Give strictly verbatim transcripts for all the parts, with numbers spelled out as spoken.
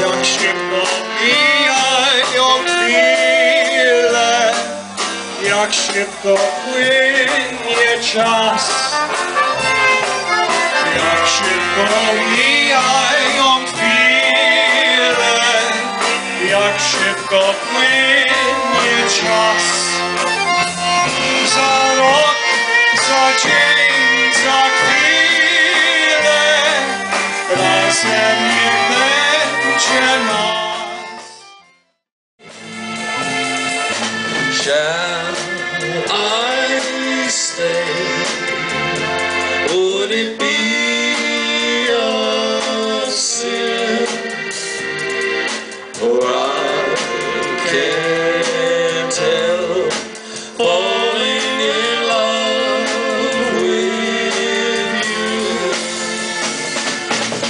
Jak szybko mijają chwile, jak szybko płynie czas. Jak szybko mijają chwile, jak szybko płynie czas. Za rok, za dzień, za chwilę razem nie będzie nas. Shall I stay? Would it be a sin? For I can't help falling in love with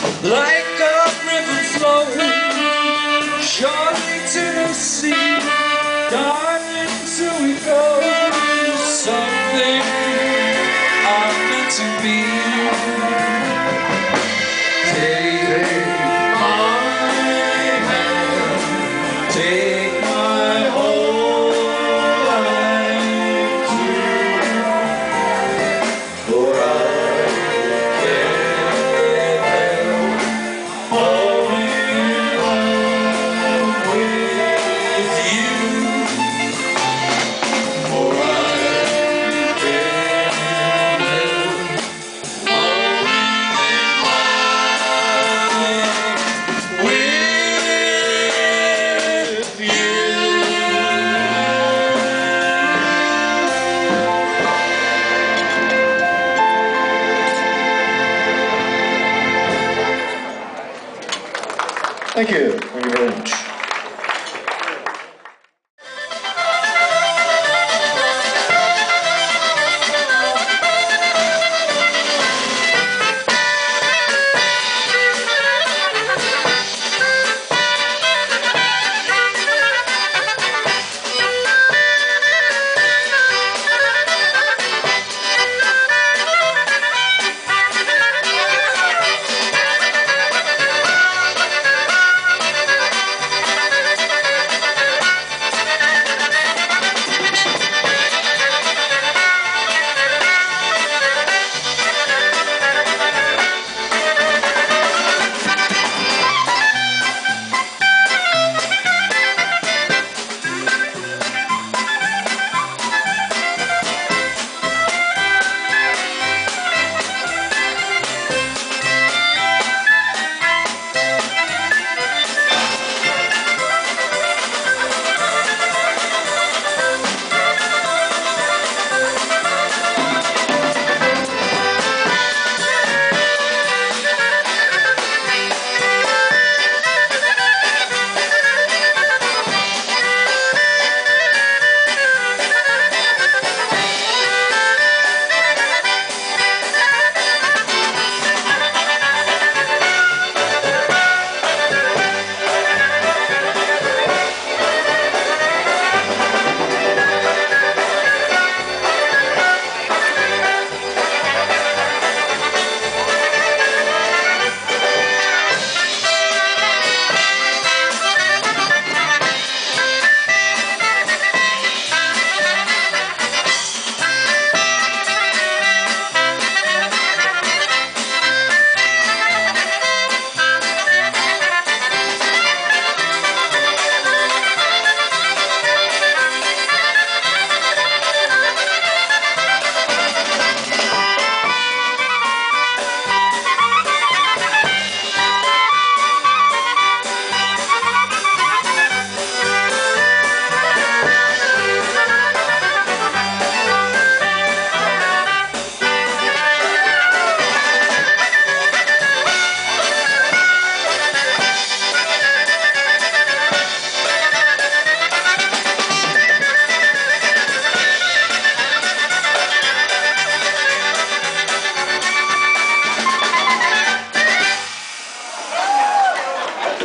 you. Like a river flowing surely to the sea, down into it goes, something I'm meant to be. Take my hand, take my whole life through, for I can't help falling in love with you. For I can't help falling in love with you. Thank you. Thank you very much.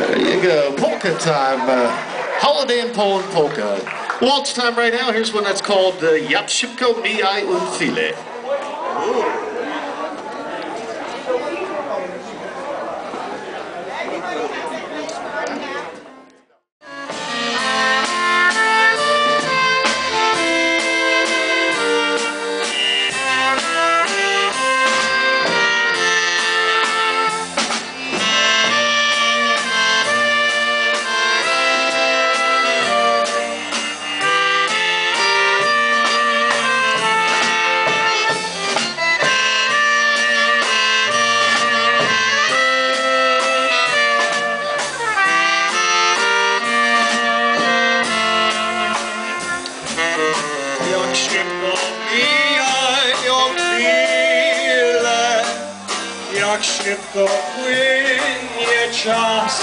There you go, polka time, uh, holiday in Poland polka. Waltz time right now. Here's one that's called uh, Jak szybko mijają chwile. Ooh. szybko płynie czas,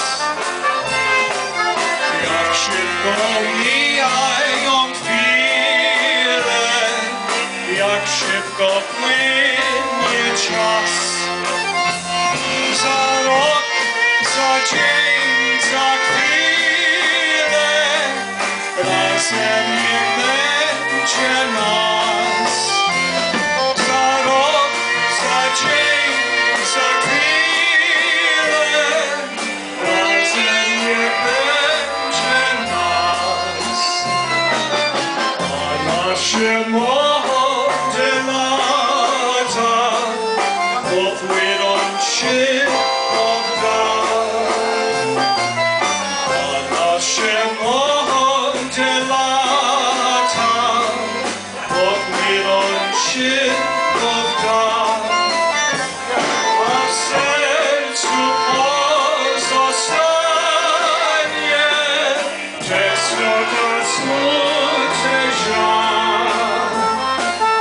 jak szybko mijają chwile, jak szybko płynie czas. Za rok, za dzień, za chwilę razem nie będzie nas. Za rok, za dzień, za chwilę razem nie będzie nas. A nasze młode lata popłyną się od nas. A nasze młode lata popłyną się od nas. A w sercu pozostanie tęsknota, smutek, żal.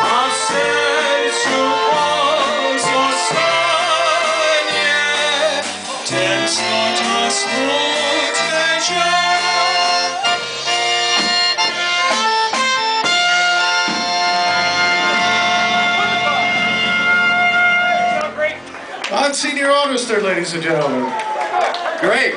A w sercu pozostanie tęsknota, smutek, żal. On senior honors there, ladies and gentlemen. Great.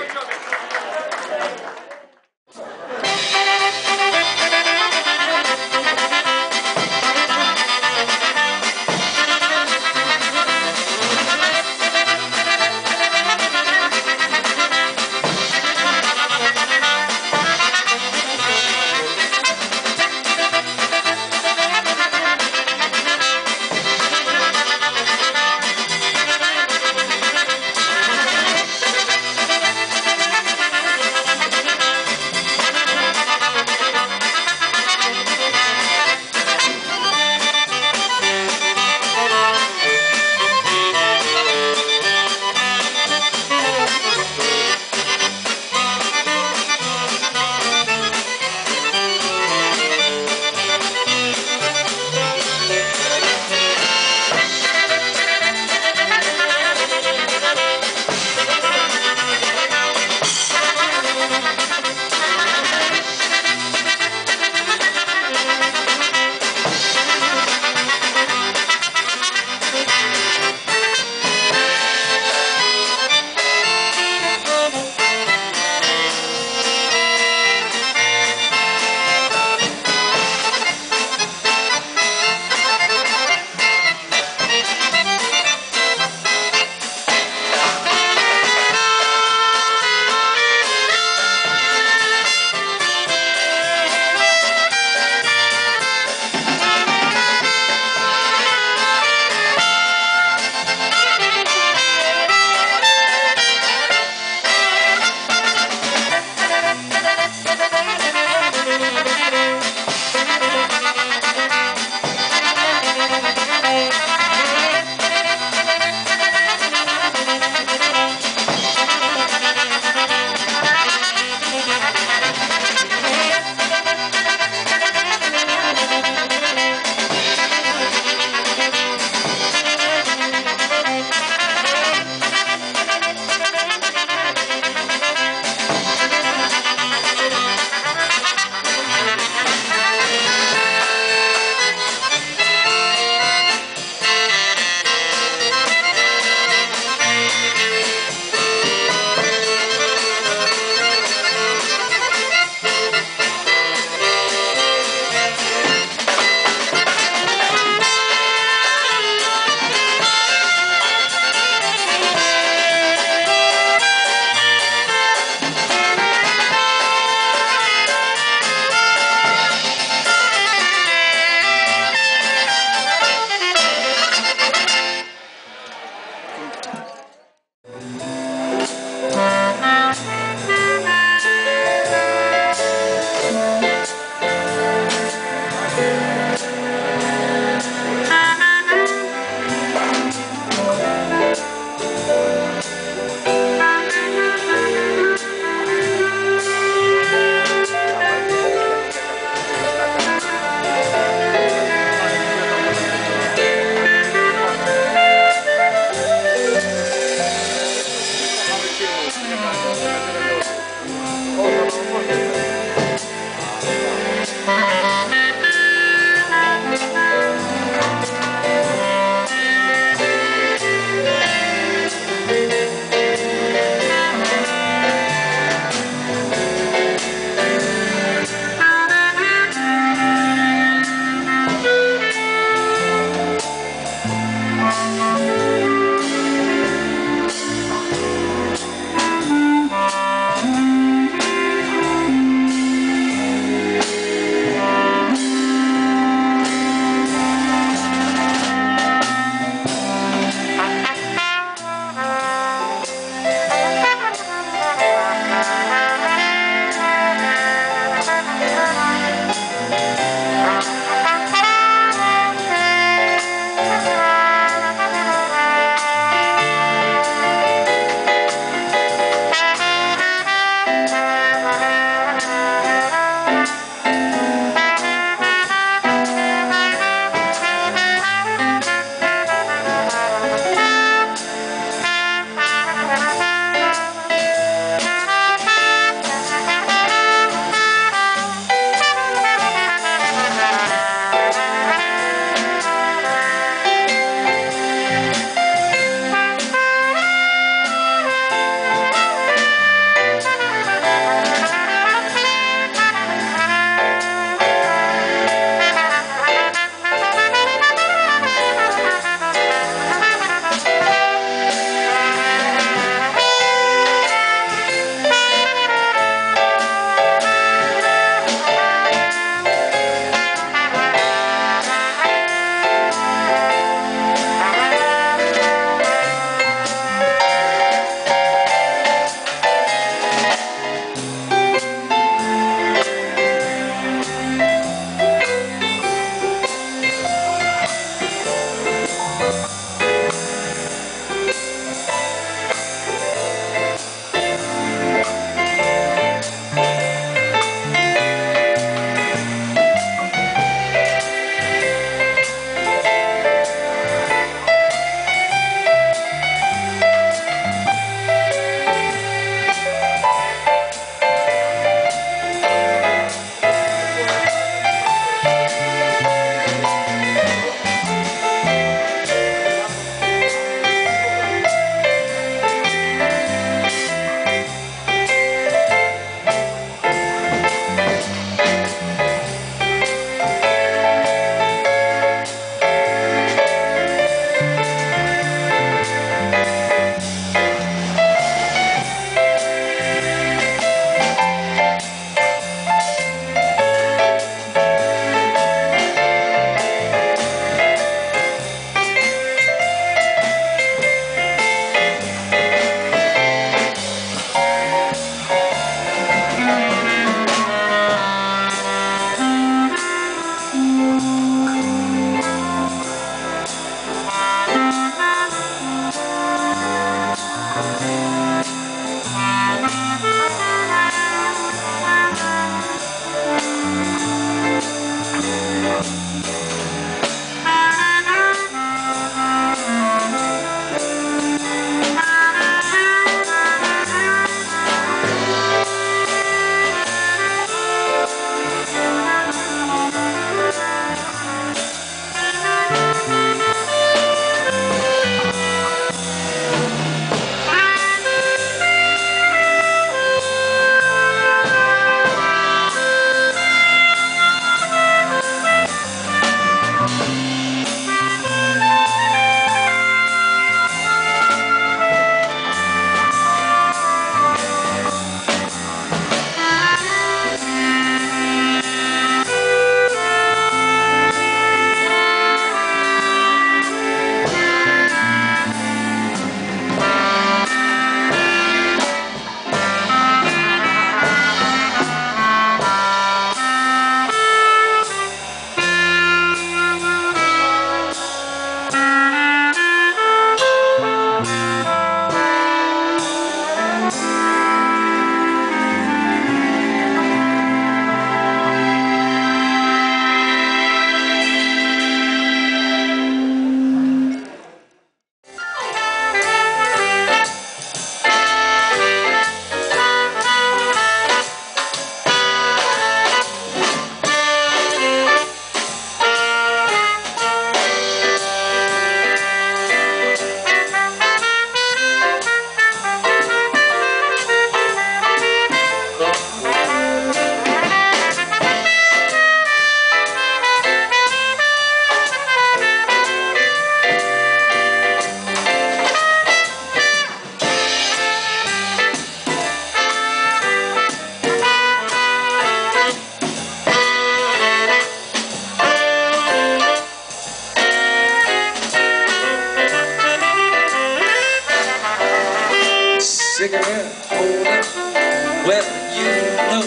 Well, you know,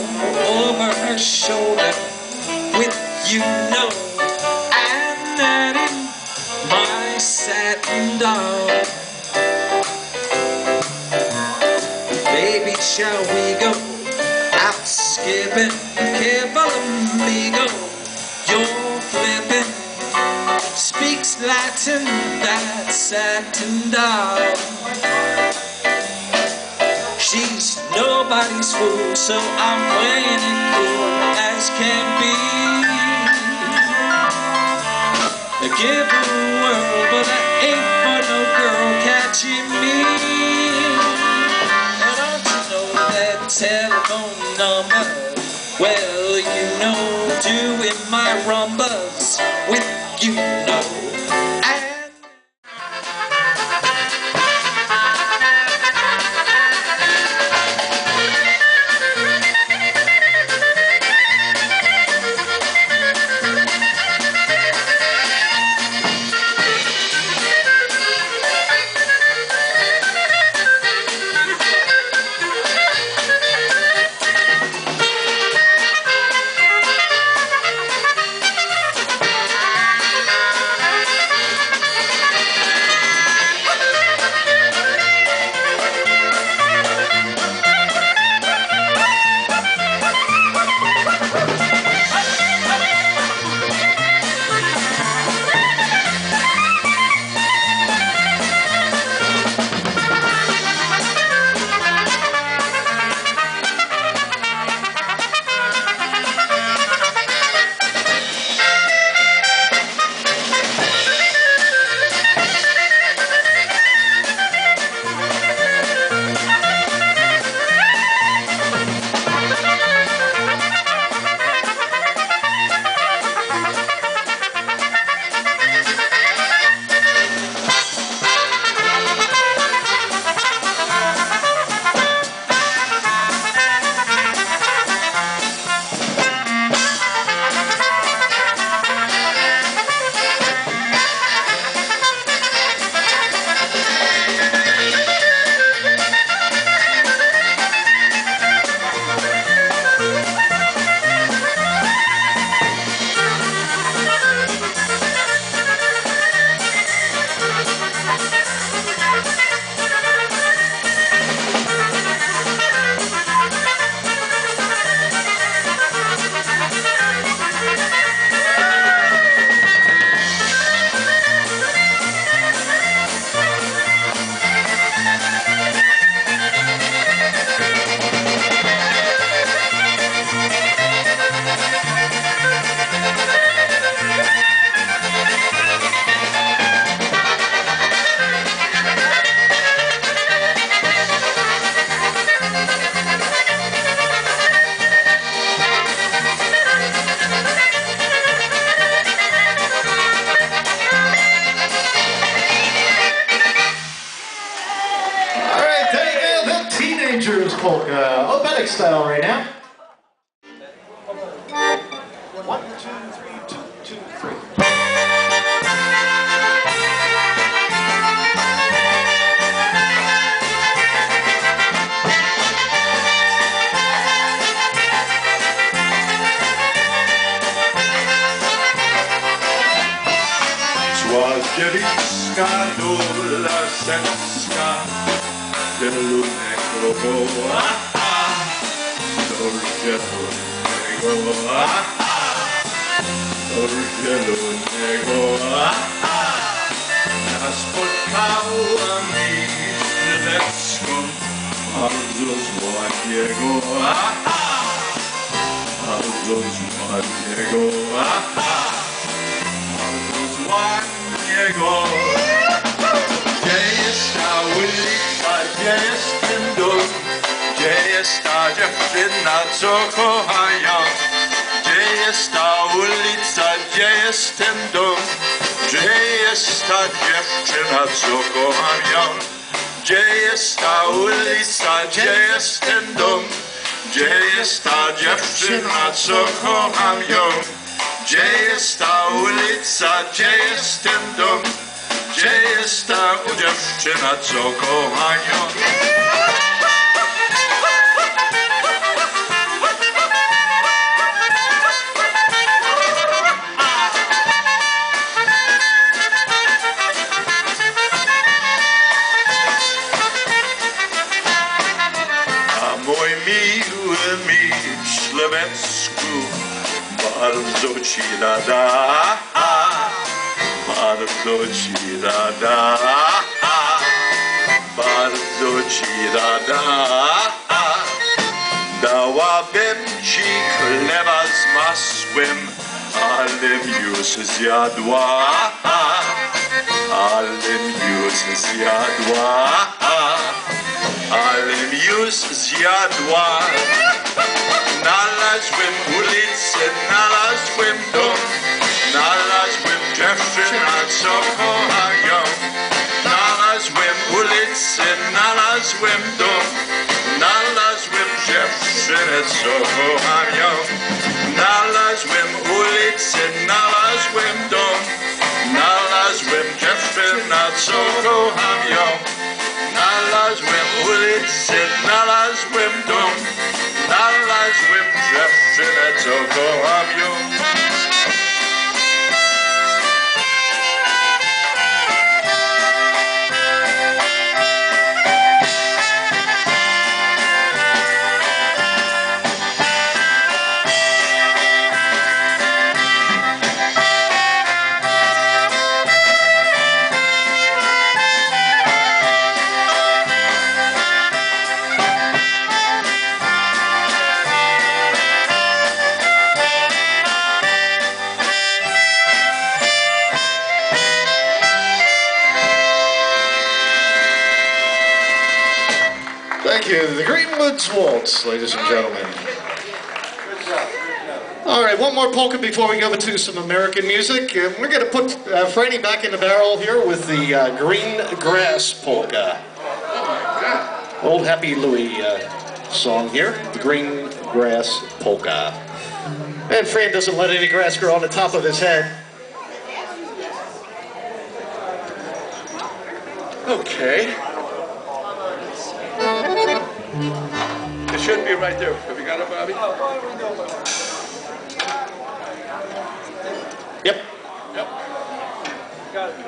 over her shoulder, with you know, I'm not in my satin doll. Baby, shall we go out skipping? Careful amigo, you're flipping. Speaks Latin, that satin doll. She's nobody's fool, so I'm playing it cool as can be. I give her the world, but I ain't for no girl catching me. And I don't know that telephone number. Well, you know, doing my rumbas with you know. Polka, operatic style right now. One, two, three, two, two, three. Swadziewicka, Dula, Senecka, the Lunek of Oaha, Gdzie jest ten dom? Gdzie jest ten dom? Nas spotkała mistrz Senecką, bardzo złego, bardzo złego, bardzo złego. Gdzie jest ten dom? Gdzie jest ta dziewczyna, co kocha ją? Gdzie jest ta ulica? Gdzie jest ten dom? Gdzie jest ta dziewczyna, co kocham ją? Gdzie jest ta ulica? Gdzie jest ten dom? Gdzie jest ta dziewczyna, co kocham ją? Gdzie jest ta ulica? Gdzie jest ten dom? Gdzie jest ta dziewczyna, co kocha ją? moje miłe Myślewecku, bardzo ci rada, bardzo ci rada, bardzo ci rada. Dałabym ci chleba z masłem, alem już zjadła, alem już zjadła, alem już zjadła. Znalazłem ulicę, znalazłem dom, znalazłem dziewczynę, co kocha ją. Znalazłem ulicę, znalazłem dom, znalazłem dziewczynę, co kocha ją. Znalazłem ulicę, znalazłem dom, znalazłem dziewczynę, co kocham ją. Znalazłem ulicę, znalazłem dom, znalazłem dziewczynę, co kocham ją. The Greenwood's Waltz, ladies and gentlemen. All right, one more polka before we go to some American music. And we're going to put uh, Franny back in the barrel here with the uh, Green Grass Polka. Old Happy Louie uh, song here, the Green Grass Polka. And Fran doesn't let any grass grow on the top of his head. Okay. It should be right there. Have you got it, Bobby? Yep. Yep. Got it.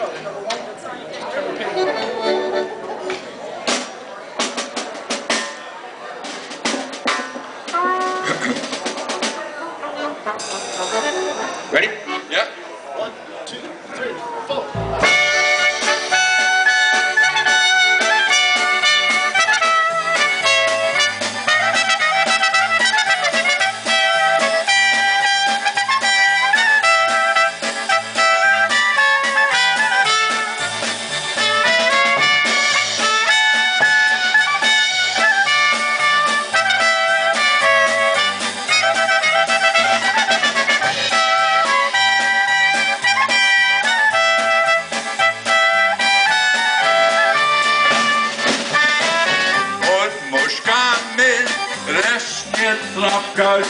Oh, ready? Yeah. One, two, three, four.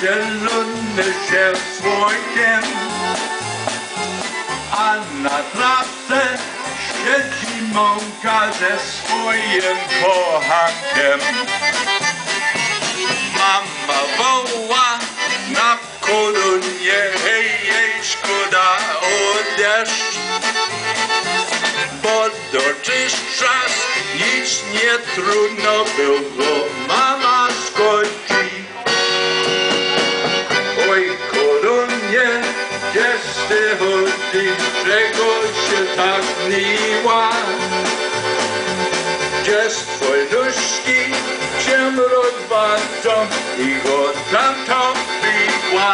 Zielony się słońcem, a na trawce siedzi mąka ze swoim kochankiem. Mama woła na koronie, hej, hej, szkoda o deszcz, bo dotychczas nic nie trudno było, mama skończyła. Te chodzi, czego się tak miła? Gdzie swoje nóżki się rozwarczą i go tam tam biła.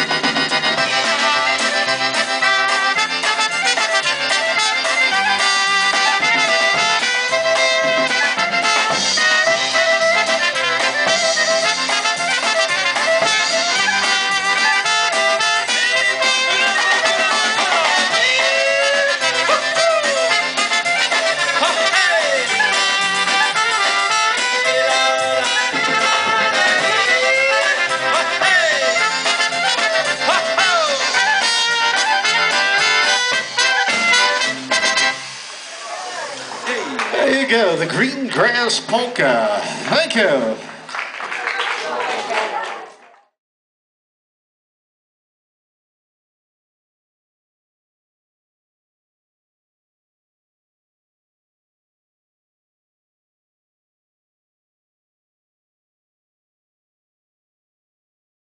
There you go, the green grass polka. Thank you.